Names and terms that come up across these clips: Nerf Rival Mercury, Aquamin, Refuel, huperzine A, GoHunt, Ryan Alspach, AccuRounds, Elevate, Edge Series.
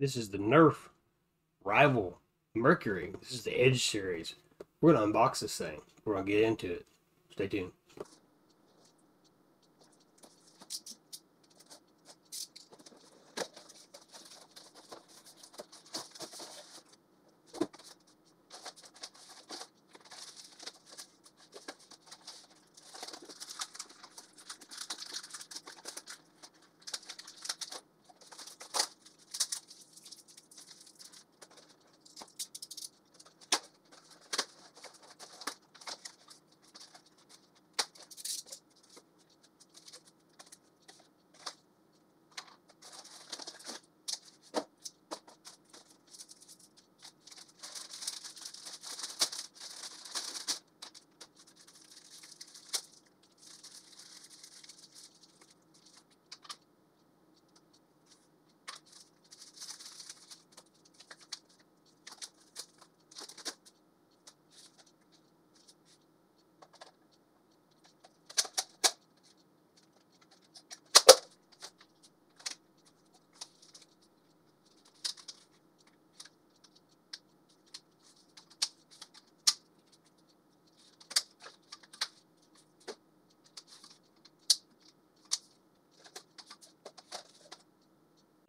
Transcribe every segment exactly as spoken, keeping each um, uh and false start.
This is the Nerf Rival Mercury. This is the Edge Series. We're going to unbox this thing. We're going to get into it. Stay tuned.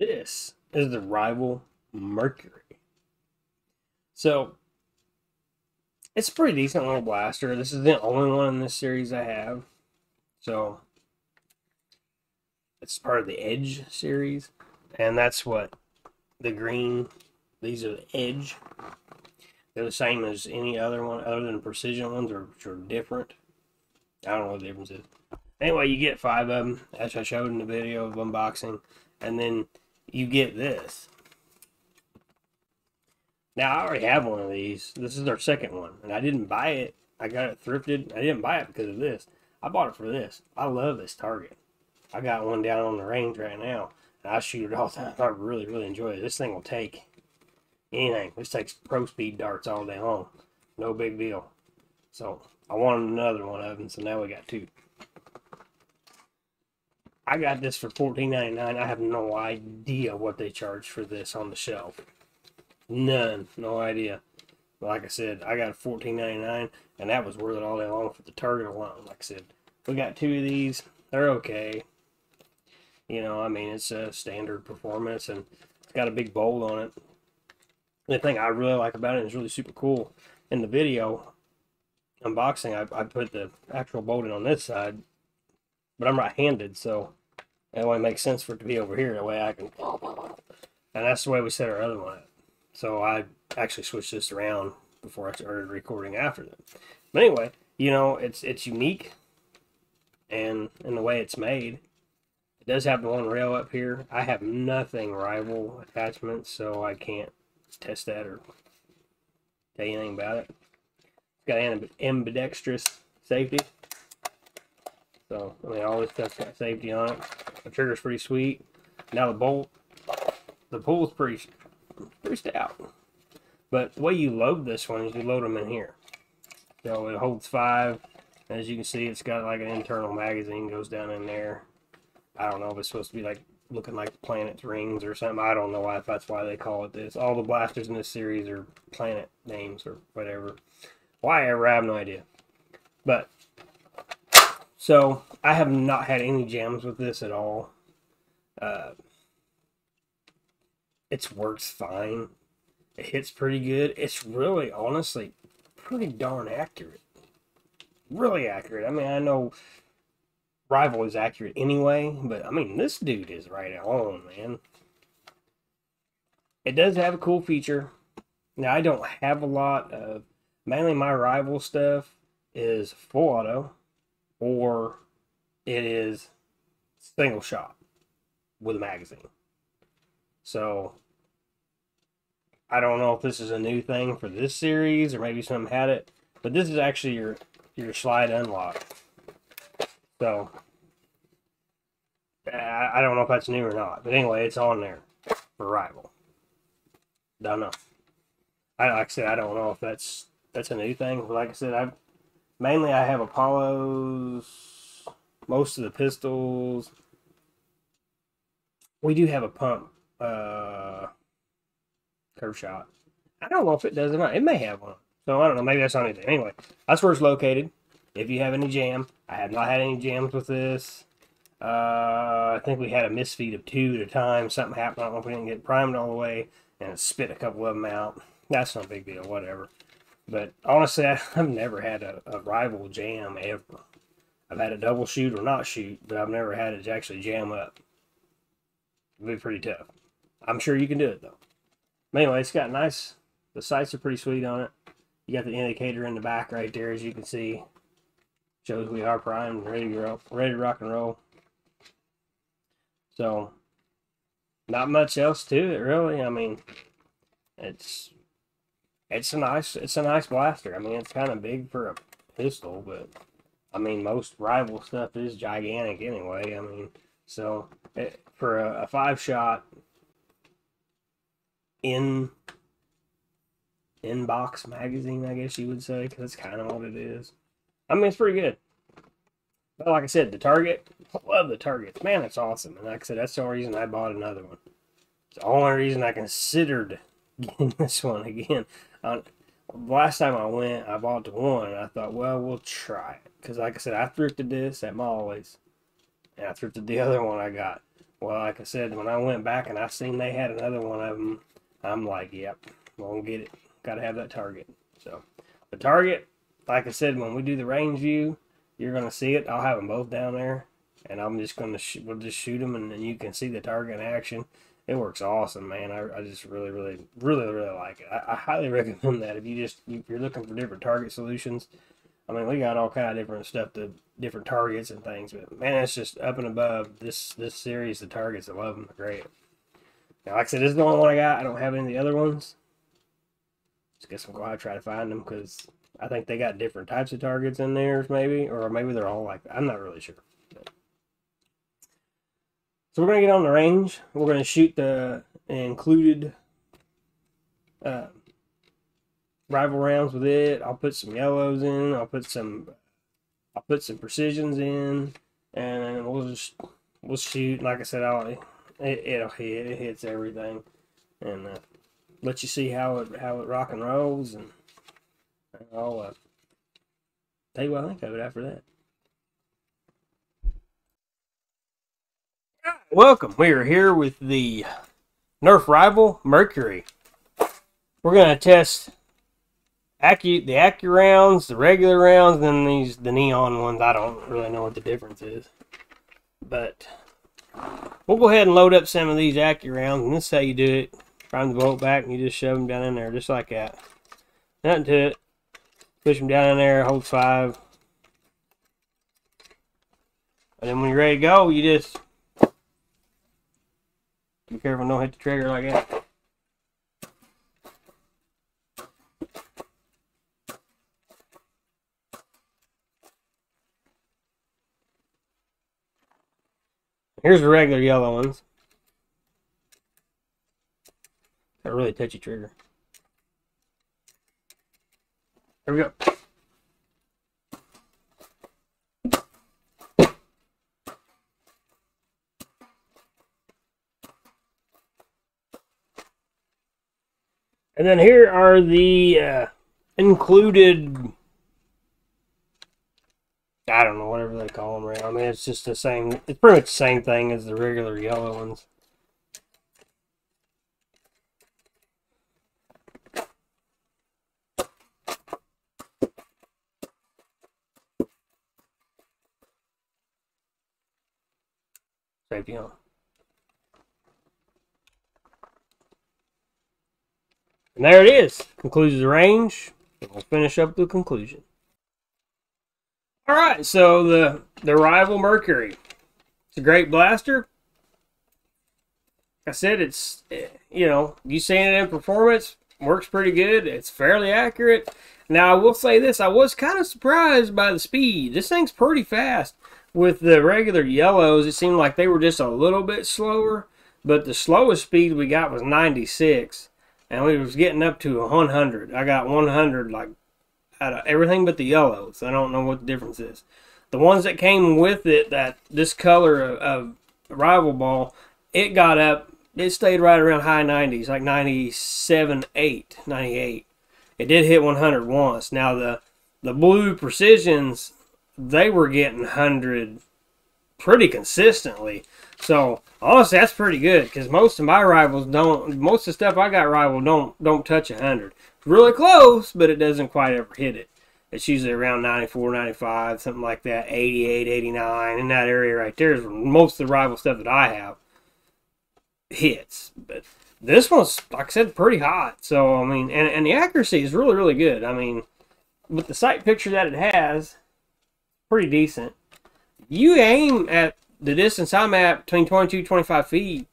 This is the Rival Mercury. So it's a pretty decent little blaster. This is the only one in this series I have. So it's part of the Edge series. And that's what the green, these are the Edge. They're the same as any other one other than precision ones, or which are different. I don't know what the difference is. Anyway, you get five of them, as I showed in the video of unboxing. And then you get this. Now, I already have one of these. This is our second one. And I didn't buy it. I got it thrifted. I didn't buy it because of this. I bought it for this. I love this target. I got one down on the range right now. And I shoot it all the time. I really, really enjoy it. This thing will take anything. This takes pro speed darts all day long. No big deal. So, I wanted another one of them. So, now we got two. I got this for fourteen ninety-nine. I have no idea what they charge for this on the shelf. None. No idea. But like I said, I got fourteen ninety-nine, and that was worth it all day long for the target alone. Like I said, we got two of these. They're okay. You know, I mean, it's a standard performance, and it's got a big bowl on it. The thing I really like about it is really super cool. In the video unboxing, I, I put the actual bolt in on this side, but I'm right-handed, so... that way it makes sense for it to be over here. That way I can... and that's the way we set our other one up. So I actually switched this around before I started recording after them. But anyway, you know, it's it's unique. And in the way it's made. It does have the one rail up here. I have nothing rival attachments, so I can't test that or tell you anything about it. It's got ambidextrous safety. So, I mean, all this stuff's got safety on it. The trigger's pretty sweet. Now the bolt, the pull's pretty, pretty stout. But the way you load this one is you load them in here. So it holds five. As you can see, it's got like an internal magazine goes down in there. I don't know if it's supposed to be like looking like planet's rings or something. I don't know why if that's why they call it this. All the blasters in this series are planet names or whatever. Why ever, I have no idea. But... so, I have not had any jams with this at all. Uh, it's works fine. It hits pretty good. It's really, honestly, pretty darn accurate. Really accurate. I mean, I know Rival is accurate anyway, but, I mean, this dude is right on, man. It does have a cool feature. Now, I don't have a lot of... mainly my Rival stuff is full auto, or it is single shot with a magazine. So, I don't know if this is a new thing for this series, or maybe some had it, but this is actually your, your slide unlock. So, I, I don't know if that's new or not, but anyway, it's on there for Rival. Don't know. I, like I said, I don't know if that's, that's a new thing, but like I said, I've mainly, I have Apollos, most of the pistols. We do have a pump. Uh, Curve shot. I don't know if it does or not. It may have one. So I don't know. Maybe that's on it. Anyway, that's where it's located. If you have any jam, I have not had any jams with this. Uh, I think we had a misfeed of two at a time. Something happened. I don't know if we didn't get primed all the way, and it spit a couple of them out. That's no big deal. Whatever. But honestly, I've never had a, a rival jam ever. I've had a double shoot or not shoot, but I've never had it to actually jam up. It'd be pretty tough. I'm sure you can do it though. But anyway, it's got nice. The sights are pretty sweet on it. You got the indicator in the back right there, as you can see. Shows we are primed, ready to roll, ready to rock and roll. So, not much else to it really. I mean, it's it's a nice it's a nice blaster. I mean, it's kind of big for a pistol, but I mean, most rival stuff is gigantic anyway. I mean, so it, for a, a five shot in in-box magazine, I guess you would say, because that's kind of what it is. I mean, it's pretty good. But like I said, the target, I love the targets. Man, it's awesome. And like I said, that's the only reason I bought another one. It's the only reason I considered getting this one again. Uh, last time I went, I bought the one, and I thought, well, we'll try it. Because like I said, I thrifted this at Molly's, and I thrifted the other one I got. Well, like I said, when I went back and I seen they had another one of them, I'm like, yep, I'm gonna get it. Gotta have that target. So the target, like I said, when we do the range view, you're gonna see it. I'll have them both down there, and I'm just gonna sh we'll just shoot them, and then you can see the target in action. It works awesome, man. I, I just really, really, really, really like it. I, I highly recommend that if you just if you're looking for different target solutions. I mean, we got all kind of different stuff, the different targets and things, but man, it's just up and above. This this series, the targets, I love them. They're great. Now, like I said, this is the only one I got. I don't have any of the other ones. Just guess I'm going to try to find them, because I think they got different types of targets in there, maybe, or maybe they're all like that. I'm not really sure. But. So we're going to get on the range. We're going to shoot the included uh, rival rounds with it. I'll put some yellows in. I'll put some. I'll put some precisions in, and we'll just we'll shoot. Like I said, I'll, it, it'll hit. It hits everything, and. Uh, Let you see how it how it rock and rolls, and I'll uh, tell you what I think of it after that. Welcome. We are here with the Nerf Rival Mercury. We're gonna test Accu the AccuRounds, the regular rounds, and then these the neon ones. I don't really know what the difference is, but we'll go ahead and load up some of these AccuRounds, and this is how you do it. Prime the bolt back, and you just shove them down in there, just like that. Nothing to it. Push them down in there, hold five. And then when you're ready to go, you just... Be careful, don't hit the trigger like that. Here's the regular yellow ones. A really touchy trigger. There we go. And then here are the uh, included, I don't know, whatever they call them right. I mean, it's just the same, it's pretty much the same thing as the regular yellow ones. Safety on. And there it is. Concludes the range. We'll finish up the conclusion. Alright, so the, the Rival Mercury. It's a great blaster. Like I said, it's, you know, you've seen it in performance. Works pretty good. It's fairly accurate. Now, I will say this. I was kind of surprised by the speed. This thing's pretty fast. With the regular yellows, it seemed like they were just a little bit slower. But the slowest speed we got was ninety-six. And we was getting up to one hundred. I got one hundred like out of everything but the yellows. I don't know what the difference is. The ones that came with it, that this color of, of rival ball, it got up It stayed right around high nineties, like ninety-seven, eight, ninety-eight. It did hit one hundred once. Now the the blue precisions, they were getting one hundred pretty consistently. So honestly, that's pretty good, because most of my rivals don't. Most of the stuff I got rival don't don't touch one hundred. It's really close, but it doesn't quite ever hit it. It's usually around ninety-four, ninety-five, something like that, eighty-eight, eighty-nine. In that area right there is where most of the rival stuff that I have hits. But this one's, like I said, pretty hot. So, I mean, and, and the accuracy is really, really good. I mean, with the sight picture that it has, pretty decent. You aim at the distance I'm at between twenty-two, twenty-five feet,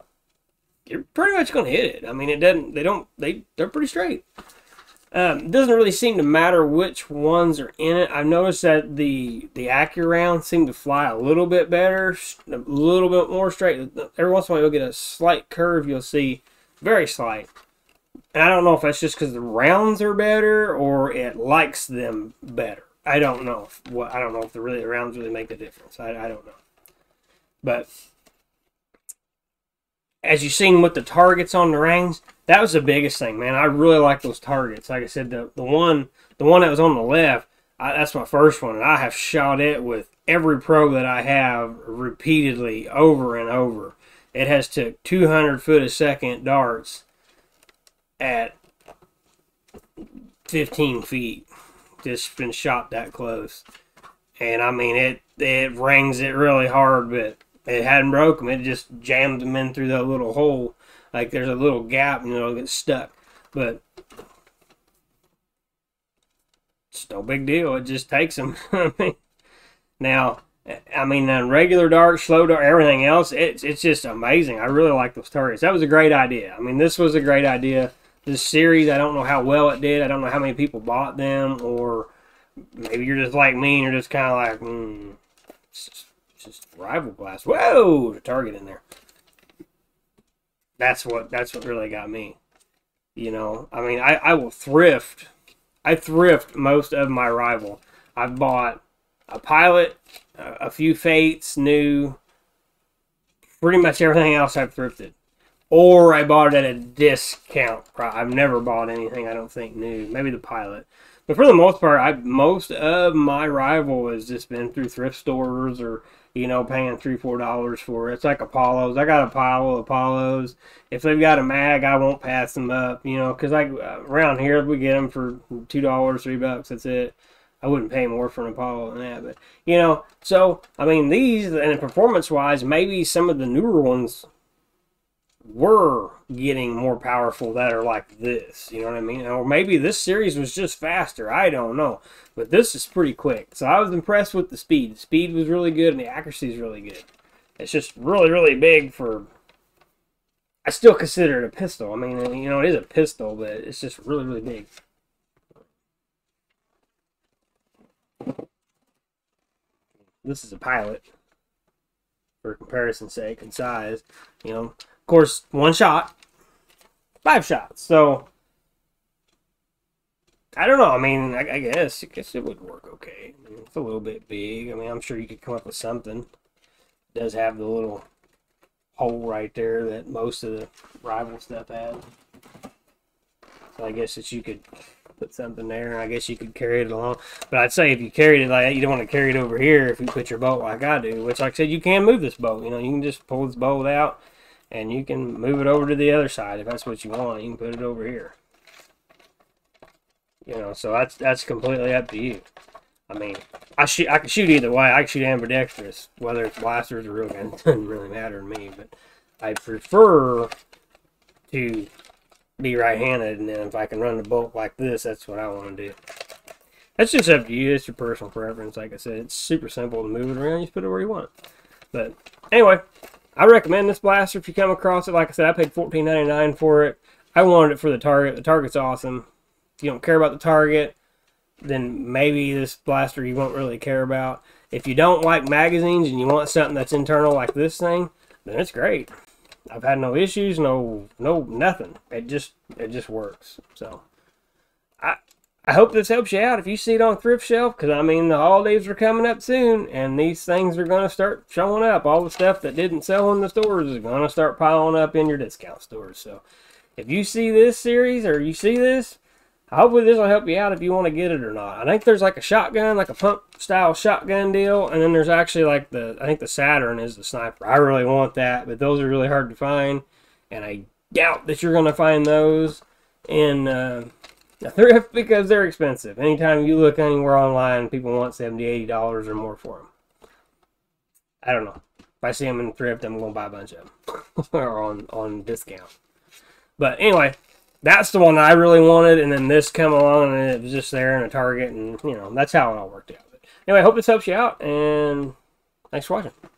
you're pretty much going to hit it. I mean, it doesn't, they don't, they, they're pretty straight. Um, it doesn't really seem to matter which ones are in it. I've noticed that the the AccuRounds seem to fly a little bit better, a little bit more straight. Every once in a while you'll get a slight curve, you'll see, very slight. And I don't know if that's just because the rounds are better or it likes them better. I don't know. If, well, I don't know if the really the rounds really make the difference. I, I don't know. But as you've seen with the targets on the rings, that was the biggest thing, man. I really like those targets. Like I said, the, the one the one that was on the left, I, that's my first one, and I have shot it with every pro that I have repeatedly over and over. It has took two hundred foot a second darts at fifteen feet. Just been shot that close. And, I mean, it, it rings it really hard, but it hadn't broken them. It just jammed them in through that little hole. Like, there's a little gap, and it'll get stuck. But it's no big deal. It just takes them. I mean, now, I mean, on regular dart, slow dart, everything else, it's, it's just amazing. I really like those targets. That was a great idea. I mean, this was a great idea. This series, I don't know how well it did. I don't know how many people bought them, or maybe you're just like me and you're just kind of like, hmm, it's just, it's just Rival Blast. Whoa, the target in there. That's what that's what really got me. You know, I mean, I, I will thrift. I thrift most of my Rival. I've bought a Pilot, a few Fates, new, pretty much everything else I've thrifted. Or I bought it at a discount. I've never bought anything, I don't think, new. Maybe the Pilot. But for the most part, I, most of my Rival has just been through thrift stores or, you know, paying three, four dollars for it. It's like Apollos. I got a pile of Apollos. If they've got a mag, I won't pass them up, you know, because like around here, we get them for two dollars, three bucks. That's it. I wouldn't pay more for an Apollo than that, but, you know, so, I mean, these, and performance-wise, maybe some of the newer ones were getting more powerful that are like this, you know what I mean? Or maybe this series was just faster, I don't know, but this is pretty quick. So I was impressed with the speed. The speed was really good, and the accuracy is really good. It's just really, really big for, I still consider it a pistol. I mean, you know, it is a pistol, but it's just really, really big. This is a Pilot, for comparison's sake and size. You know, of course, one shot, five shots. So I don't know. I mean, I, I guess I guess it would work okay. I mean, it's a little bit big. I mean, I'm sure you could come up with something. It does have the little hole right there that most of the Rival stuff has. So I guess that you could put something there, and I guess you could carry it along. But I'd say if you carried it like that, you don't want to carry it over here if you put your bolt like I do, which, like I said, you can move this bolt. You know, you can just pull this bolt out, and you can move it over to the other side if that's what you want. You can put it over here. You know, so that's that's completely up to you. I mean, I, shoot, I can shoot either way. I can shoot ambidextrous, whether it's blasters or real gun. It doesn't really matter to me, but I prefer to be right-handed, and then if I can run the bolt like this, that's what I want to do. That's just up to you. It's your personal preference. Like I said, it's super simple to move it around. You just put it where you want it. But anyway, I recommend this blaster if you come across it. Like I said, I paid fourteen ninety-nine for it. I wanted it for the target. The target's awesome. If you don't care about the target, then maybe this blaster you won't really care about. If you don't like magazines and you want something that's internal like this thing, then it's great. I've had no issues, no, no, nothing. It just, it just works. So, I, I hope this helps you out if you see it on thrift shelf, because I mean the holidays are coming up soon and these things are going to start showing up. All the stuff that didn't sell in the stores is going to start piling up in your discount stores. So if you see this series or you see this, hopefully this will help you out if you want to get it or not. I think there's like a shotgun, like a pump style shotgun deal, and then there's actually like the, I think the Saturn is the sniper. I really want that, but those are really hard to find, and I doubt that you're going to find those in uh, a thrift because they're expensive. Anytime you look anywhere online, people want seventy dollars, eighty dollars or more for them. I don't know. If I see them in thrift, I'm going to buy a bunch of them or on, on discount. But anyway, that's the one that I really wanted, and then this came along, and it was just there in a Target, and, you know, that's how it all worked out. But anyway, I hope this helps you out, and thanks for watching.